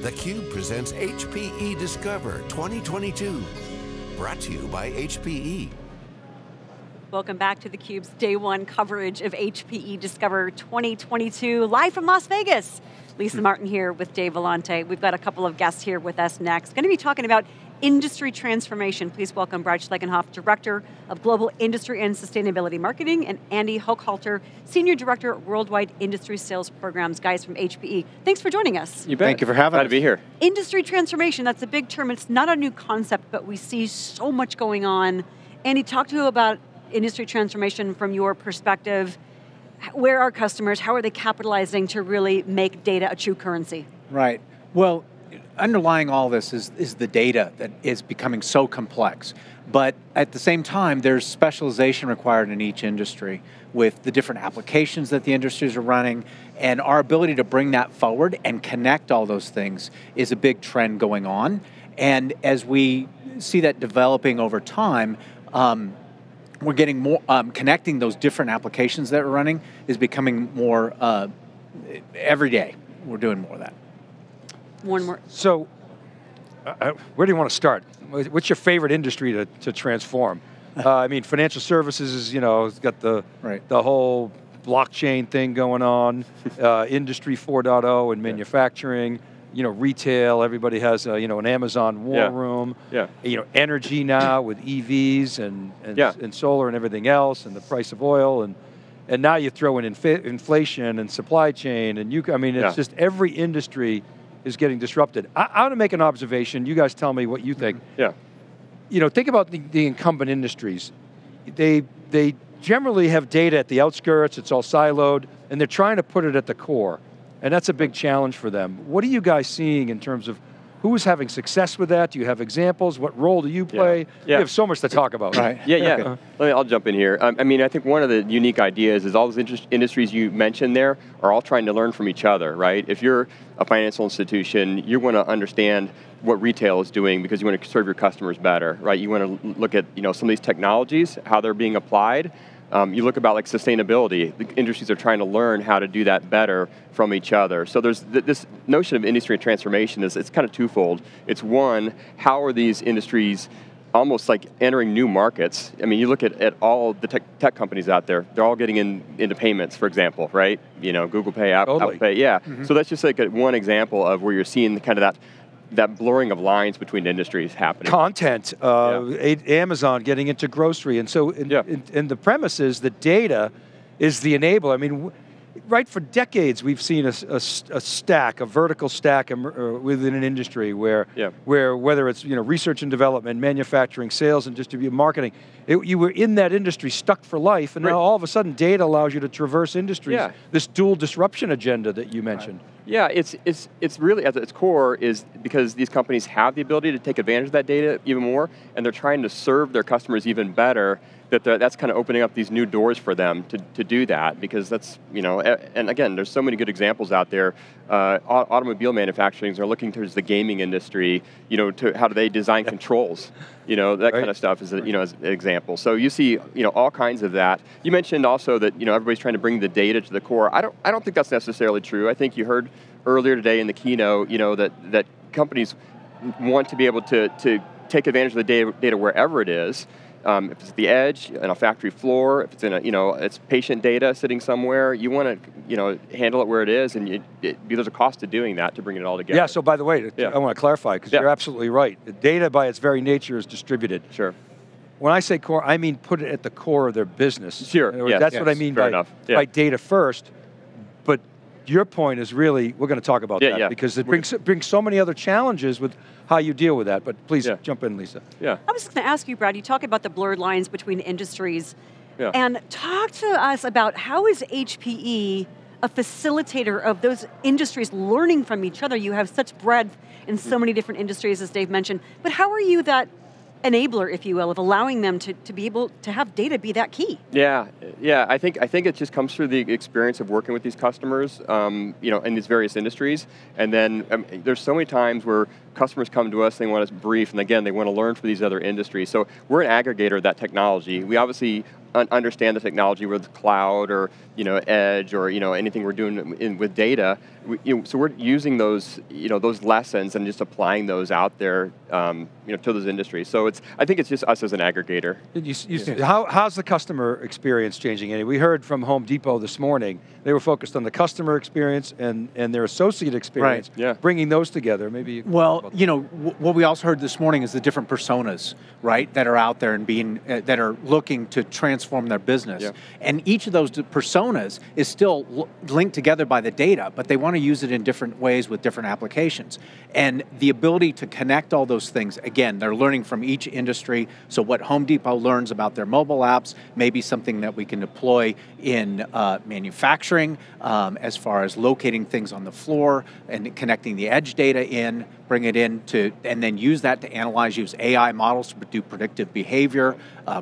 theCUBE presents HPE Discover 2022, brought to you by HPE. Welcome back to theCUBE's day one coverage of HPE Discover 2022, live from Las Vegas. Lisa Martin here with Dave Vellante. We've got a couple of guests here with us next. Going to be talking about industry transformation. Please welcome Brad Schlagenhauf, Director of Global Industry and Sustainability Marketing, and Andy Hochhalter, Senior Director of Worldwide Industry Sales Programs. Guys from HPE, thanks for joining us. You bet. Thank you for having us. Glad to be here. Industry transformation, that's a big term. It's not a new concept, but we see so much going on. Andy, talk to you about industry transformation from your perspective. Where are customers, how are they capitalizing to really make data a true currency? Right, well, underlying all this is the data that is becoming so complex. But at the same time, there's specialization required in each industry with the different applications that the industries are running, and our ability to bring that forward and connect all those things is a big trend going on. And as we see that developing over time, we're getting more, connecting those different applications that we're running is becoming more, every day we're doing more of that. One more. So, where do you want to start? What's your favorite industry to transform? I mean, financial services is, you know, it's got the, right, the whole blockchain thing going on, Industry 4.0 and manufacturing. You know, retail, everybody has you know, an Amazon war room. Yeah. You know, energy now with EVs and solar and everything else, and the price of oil, and now you throw in inflation and supply chain, and I mean, it's just every industry is getting disrupted. I want to make an observation, you guys tell me what you think. Yeah. You know, think about the incumbent industries. They generally have data at the outskirts, it's all siloed, and they're trying to put it at the core. And that's a big challenge for them. What are you guys seeing in terms of who is having success with that? Do you have examples? What role do you play? Yeah. Yeah. We have so much to talk about. Right. Yeah, yeah. Okay. I'll jump in here. I mean, I think one of the unique ideas is all those industries you mentioned there are all trying to learn from each other, right? If you're a financial institution, you want to understand what retail is doing because you want to serve your customers better, right? You want to look at, you know, some of these technologies, how they're being applied. You look about like sustainability. The industries are trying to learn how to do that better from each other. So there's this notion of industry transformation is, it's kind of twofold. It's one, how are these industries almost like entering new markets? I mean, you look at all the tech companies out there, they're all getting into payments, for example, right? You know, Google Pay, Apple Pay, yeah. Mm-hmm. So that's just like one example of where you're seeing kind of that blurring of lines between industries happening. Content, Amazon getting into grocery, and so in the premise is the data is the enabler. I mean, right, for decades we've seen a stack, a vertical stack within an industry where whether it's, you know, research and development, manufacturing, sales and distribution, marketing, you were in that industry stuck for life, and now all of a sudden data allows you to traverse industries. Yeah. This dual disruption agenda that you mentioned. Right. Yeah, it's really, at its core, is because these companies have the ability to take advantage of that data even more, and they're trying to serve their customers even better, that's kind of opening up these new doors for them to do that, because that's, you know, and again, there's so many good examples out there. Automobile manufacturers are looking towards the gaming industry, you know, to how do they design controls, you know, that kind of stuff is, you know, as an example. So you see, you know, all kinds of that. You mentioned also that, you know, everybody's trying to bring the data to the core. I don't think that's necessarily true. I think you heard earlier today in the keynote, you know, that companies want to be able to take advantage of the data wherever it is. If it's at the edge, on a factory floor, if it's in a, you know, it's patient data sitting somewhere, you want to, you know, handle it where it is, and there's a cost to doing that, to bring it all together. Yeah, so by the way, I want to clarify, because you're absolutely right. The data by its very nature is distributed. Sure. When I say core, I mean put it at the core of their business. Sure, yes. That's what I mean by data first. But your point is really, we're going to talk about that, because it brings so many other challenges with how you deal with that, but please jump in, Lisa. Yeah. I was just going to ask you, Brad, you talk about the blurred lines between industries, and talk to us about how is HPE a facilitator of those industries learning from each other? You have such breadth in so many different industries, as Dave mentioned, but how are you that enabler, if you will, of allowing them to be able to have data be that key? Yeah. I think it just comes through the experience of working with these customers, you know, in these various industries, and then there's so many times where customers come to us, they want us brief, and again, they want to learn from these other industries. So we're an aggregator of that technology. We obviously understand the technology, whether it's cloud or edge or anything we're doing with data. So we're using those those lessons and just applying those out there to those industries. So it's I think it's just us as an aggregator. How's the customer experience changing? Andy, we heard from Home Depot this morning. They were focused on the customer experience and their associate experience. Right. Yeah. Bringing those together, maybe. Well, what we also heard this morning is the different personas, right, that are out there and being that are looking to transform their business. Yeah. And each of those personas is still linked together by the data, but they want to use it in different ways with different applications. And the ability to connect all those things, again, they're learning from each industry. So what Home Depot learns about their mobile apps may be something that we can deploy in manufacturing as far as locating things on the floor and connecting the edge data in, bring it in to, and then use that to analyze, use AI models to do predictive behavior,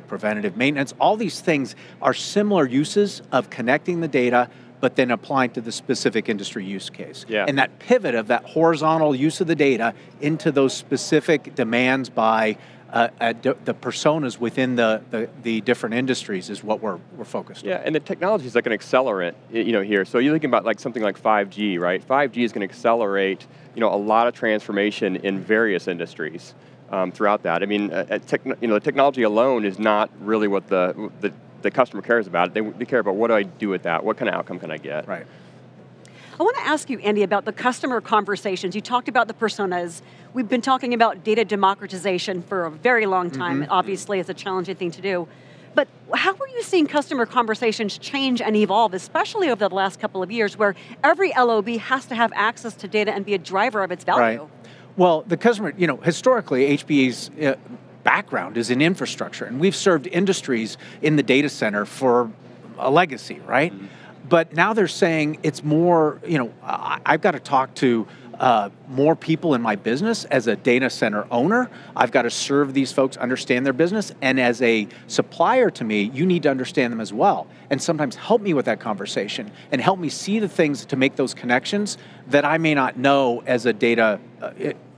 preventative maintenance. All these things are similar uses of connecting the data, but then applying to the specific industry use case. Yeah. And that pivot of that horizontal use of the data into those specific demands by the personas within the different industries is what we're focused on. Yeah, and the technology is like an accelerant, here. So you're thinking about like something like 5G, right? 5G is going to accelerate, a lot of transformation in various industries throughout that. I mean, the technology alone is not really what the customer cares about. They care about what do I do with that? What kind of outcome can I get? Right. I want to ask you, Andy, about the customer conversations. You talked about the personas. We've been talking about data democratization for a very long time. Mm-hmm. Obviously, it's a challenging thing to do. But how are you seeing customer conversations change and evolve, especially over the last couple of years, where every LOB has to have access to data and be a driver of its value? Right. Well, the customer, historically, HPE's background is in infrastructure, and we've served industries in the data center for a legacy, right? Mm-hmm. But now they're saying it's more, I've got to talk to more people in my business as a data center owner. I've got to serve these folks, understand their business, and as a supplier to me, you need to understand them as well. And sometimes help me with that conversation and help me see the things to make those connections that I may not know as a data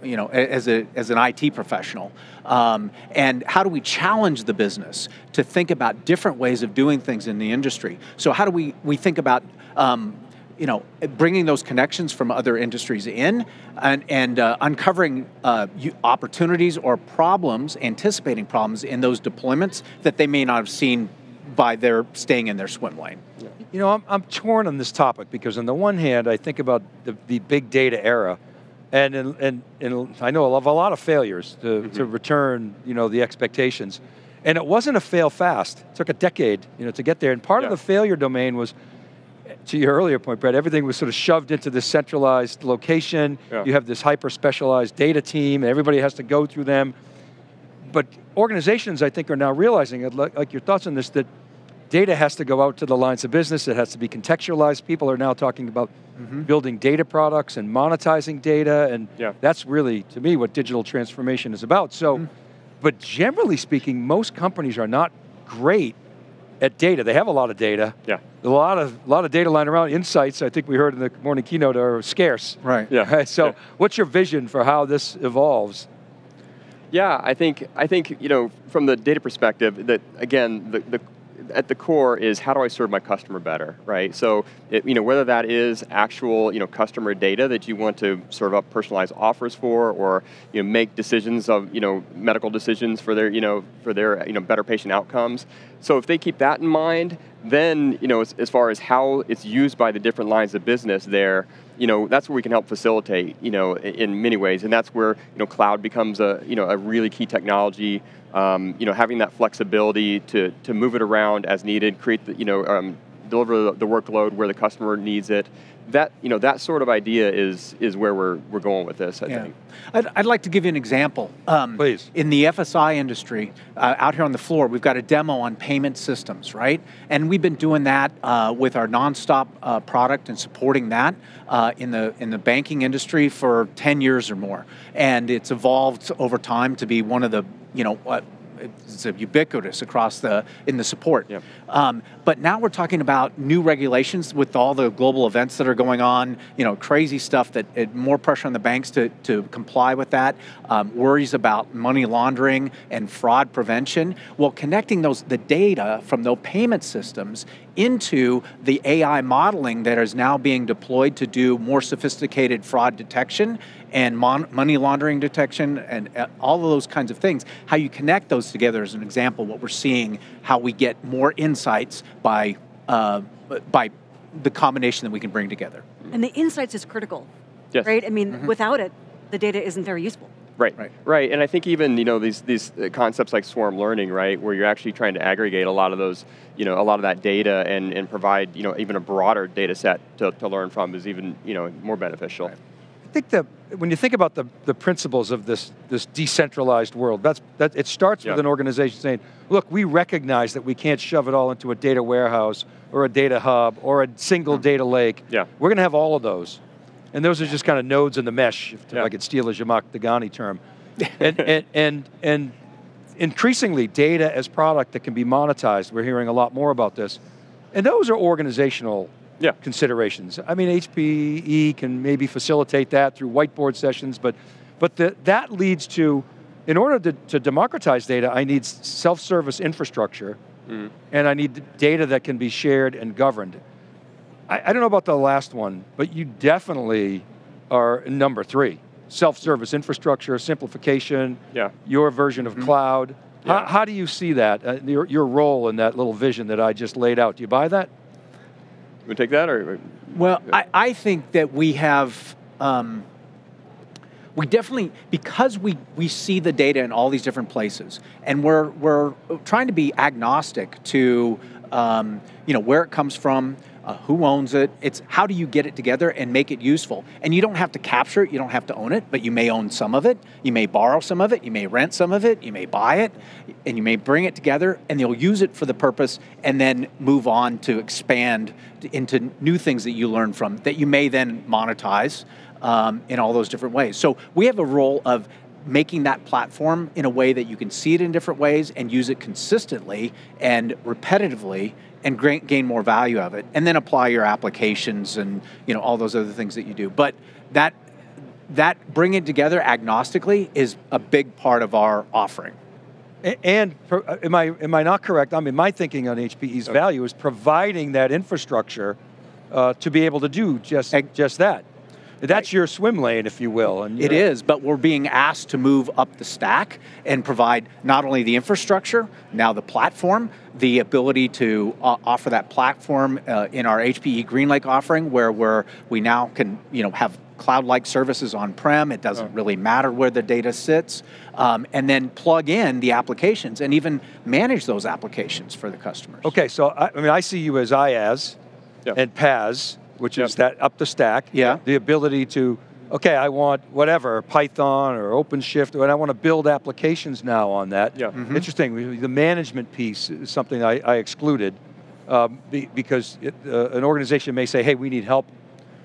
as an IT professional. And how do we challenge the business to think about different ways of doing things in the industry? So how do we think about bringing those connections from other industries in and uncovering opportunities or problems, anticipating problems in those deployments that they may not have seen by their staying in their swim lane. Yeah. I'm torn on this topic because on the one hand, I think about the big data era. And I know of a lot of failures to return, the expectations. And it wasn't a fail fast. It took a decade, to get there. And part of the failure domain was, to your earlier point, Brad, everything was sort of shoved into this centralized location. Yeah. You have this hyper-specialized data team, and everybody has to go through them. But organizations, I think, are now realizing, like your thoughts on this, that data has to go out to the lines of business, it has to be contextualized. People are now talking about building data products and monetizing data, and that's really, to me, what digital transformation is about. So, but generally speaking, most companies are not great at data. They have a lot of data. Yeah. A lot of data lying around. Insights, I think we heard in the morning keynote, are scarce. Right. Yeah. So, what's your vision for how this evolves? Yeah, I think from the data perspective, that again, at the core is how do I serve my customer better, right? So, whether that is actual, customer data that you want to serve up personalized offers for, or make decisions of, medical decisions for their, better patient outcomes. So if they keep that in mind, then, as far as how it's used by the different lines of business there, that's where we can help facilitate, in many ways, and that's where, cloud becomes a, a really key technology, having that flexibility to move it around as needed, create the, deliver the workload where the customer needs it. That, that sort of idea is where we're going with this, I think. I'd like to give you an example. Please. In the FSI industry, out here on the floor, we've got a demo on payment systems, right? And we've been doing that with our nonstop product and supporting that in the banking industry for 10 years or more. And it's evolved over time to be one of the, it's ubiquitous across the, in the support. Yep. But now we're talking about new regulations with all the global events that are going on, you know, crazy stuff that, more pressure on the banks to comply with that, worries about money laundering and fraud prevention. Well, connecting those, the data from those payment systems into the AI modeling that is now being deployed to do more sophisticated fraud detection and money laundering detection and all of those kinds of things. How you connect those together is an example of what we're seeing, how we get more insights by the combination that we can bring together. And the insights is critical, yes, right? I mean, without it, the data isn't very useful. Right, right, and I think even these concepts like swarm learning, right, where you're actually trying to aggregate a lot of those, a lot of that data and provide even a broader data set to learn from is even more beneficial. Right. I think that when you think about the principles of this decentralized world, it starts with an organization saying, look, we recognize that we can't shove it all into a data warehouse or a data hub or a single data lake. Yeah. We're going to have all of those. And those are just kind of nodes in the mesh, if I could steal a Zhamak Dehghani term. and increasingly, data as product that can be monetized. We're hearing a lot more about this. And those are organizational considerations. I mean, HPE can maybe facilitate that through whiteboard sessions, but that leads to, in order to democratize data, I need self-service infrastructure, and I need data that can be shared and governed. I don't know about the last one, but you definitely are number three. Self-service infrastructure, simplification, your version of cloud. Yeah. How do you see that, your role in that little vision that I just laid out? Do you buy that? You want to take that? Or? Well, I think that we have, we definitely, because we see the data in all these different places, and we're trying to be agnostic to where it comes from, who owns it, it's how do you get it together and make it useful. And you don't have to capture it, you don't have to own it, but you may own some of it, you may borrow some of it, you may rent some of it, you may buy it, and you may bring it together, and you'll use it for the purpose and then move on to expand into new things that you learn from, that you may then monetize in all those different ways. So we have a role of making that platform in a way that you can see it in different ways and use it consistently and repetitively and gain more value of it, and then apply your applications and all those other things that you do. But that bring it together agnostically is a big part of our offering. And am I not correct? I mean, my thinking on HPE's value is providing that infrastructure to be able to do just that. That's your swim lane, if you will. And it is, but we're being asked to move up the stack and provide not only the infrastructure, now the platform, the ability to offer that platform in our HPE GreenLake offering, where we now can have cloud-like services on-prem. It doesn't really matter where the data sits. And then plug in the applications and even manage those applications for the customers. Okay, so I mean, I see you as IaaS and PaaS, which is that up the stack, the ability to, okay, I want whatever, Python or OpenShift, and I want to build applications now on that. Yeah. Interesting, the management piece is something I excluded because an organization may say, hey, we need help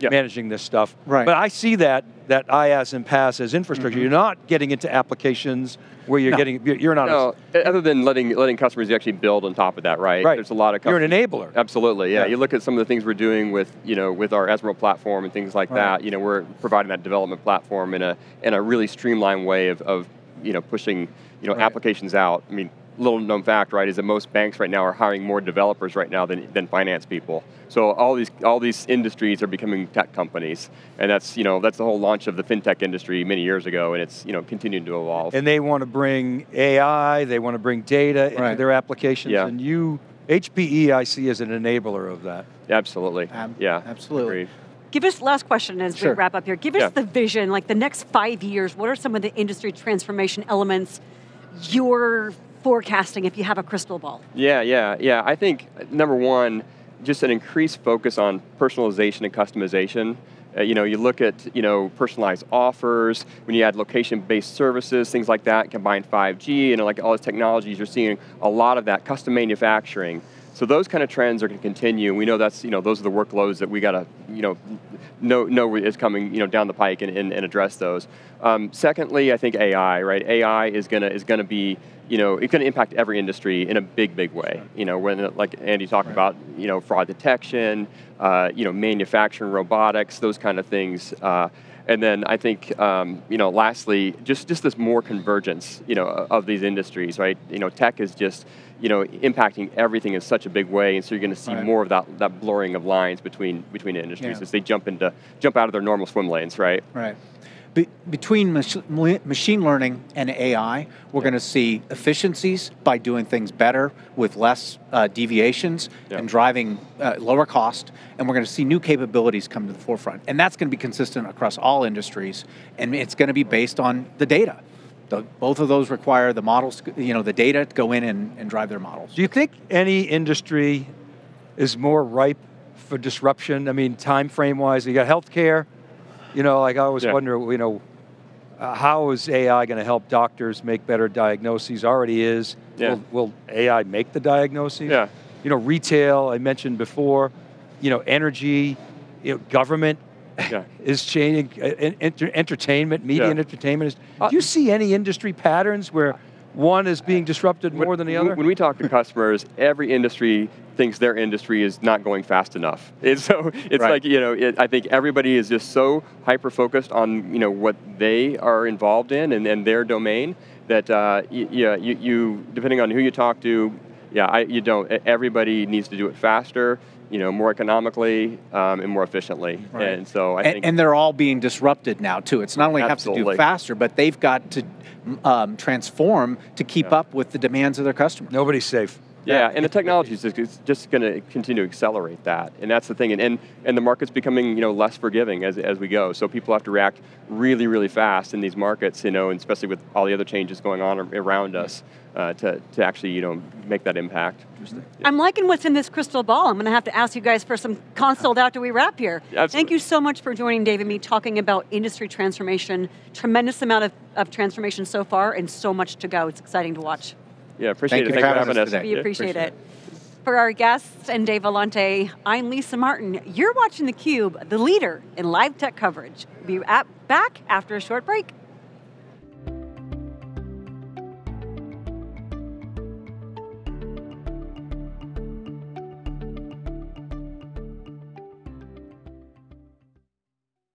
managing this stuff. Right. But I see that IaaS and PaaS as infrastructure. You're not getting into applications where you're getting, you're not. No, other than letting customers actually build on top of that, right? Right. There's a lot of customers. You're an enabler. Absolutely, yeah. You look at some of the things we're doing with, with our Ezmeral platform and things like that, we're providing that development platform in a really streamlined way of pushing, applications out. I mean, little known fact, right, is that most banks right now are hiring more developers right now than finance people. So all these industries are becoming tech companies, and that's the whole launch of the FinTech industry many years ago, and it's continuing to evolve. And they want to bring AI, they want to bring data into their applications, and HPE I see as an enabler of that. Absolutely, absolutely. Agreed. Give us, last question as we wrap up here, give us the vision, like the next 5 years, what are some of the industry transformation elements you're forecasting if you have a crystal ball? Yeah. I think, number one, just an increased focus on personalization and customization. You look at, personalized offers, when you add location-based services, things like that, combine 5G, and like all these technologies, you're seeing a lot of that, custom manufacturing. So those kind of trends are going to continue. We know that's, those are the workloads that we got to, know is coming, down the pike and address those. Secondly, I think AI, right? AI is going to be, it's going to impact every industry in a big, big way. Sure. When, like Andy talked about, fraud detection, manufacturing, robotics, those kind of things. And then I think, lastly, just this more convergence, of these industries, right? Tech is just, impacting everything in such a big way, and so you're going to see more of that blurring of lines between industries as they jump out of their normal swim lanes, right? Right. Between machine learning and AI, we're going to see efficiencies by doing things better with less deviations and driving lower cost, and we're going to see new capabilities come to the forefront. And that's going to be consistent across all industries, and it's going to be based on the data. Both of those require the models, the data to go in and drive their models. Do you think any industry is more ripe for disruption? I mean, time frame wise, you got healthcare, like I always wonder, how is AI going to help doctors make better diagnoses? Already is. Yeah. Will AI make the diagnoses? Yeah. Retail, I mentioned before, energy, government is changing, entertainment, media and entertainment. Do you see any industry patterns where one is being disrupted more than the other? When we talk to customers, every industry thinks their industry is not going fast enough. And so it's like, I think everybody is just so hyper-focused on what they are involved in and their domain that you depending on who you talk to, you don't. Everybody needs to do it faster, more economically and more efficiently. Right. And so I think... And they're all being disrupted now too. It's not only have to do faster, but they've got to transform to keep up with the demands of their customers. Nobody's safe. Yeah, and the technology is just going to continue to accelerate that. And that's the thing, and the market's becoming less forgiving as we go. So people have to react really, really fast in these markets, and especially with all the other changes going on around us to actually make that impact. Interesting. Yeah. I'm liking what's in this crystal ball. I'm going to have to ask you guys for some consult after we wrap here. Absolutely. Thank you so much for joining Dave and me talking about industry transformation. Tremendous amount of transformation so far and so much to go. It's exciting to watch. Yeah, appreciate it. Thanks for having us today. We appreciate it. For our guests and Dave Vellante, I'm Lisa Martin. You're watching theCUBE, the leader in live tech coverage. We'll be back after a short break.